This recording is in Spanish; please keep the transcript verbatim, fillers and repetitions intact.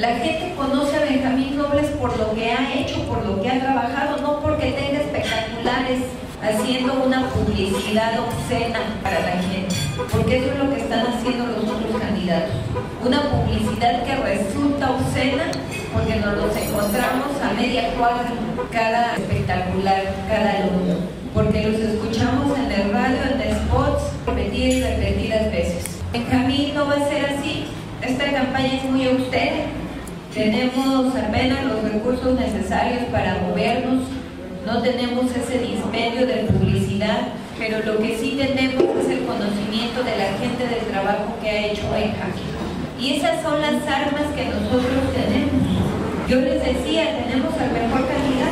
La gente conoce a Benjamín Robles por lo que ha hecho, por lo que ha trabajado, no porque tenga espectaculares haciendo una publicidad obscena para la gente, porque eso es lo que están haciendo los otros candidatos. Una publicidad que resulta obscena porque nos los encontramos a media cuadra cada espectacular, cada alumno, porque los escuchamos en el radio, en spots, repetidas y repetidas veces. Benjamín no va a ser así. Esta campaña es muy austera, tenemos apenas los recursos necesarios para movernos, no tenemos ese dispendio de publicidad, pero lo que sí tenemos es el conocimiento de la gente del trabajo que ha hecho E J A. Y esas son las armas que nosotros tenemos. Yo les decía, tenemos al mejor candidato.